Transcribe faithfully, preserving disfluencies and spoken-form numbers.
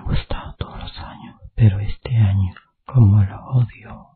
ha gustado todos los años, pero este año, como lo odio.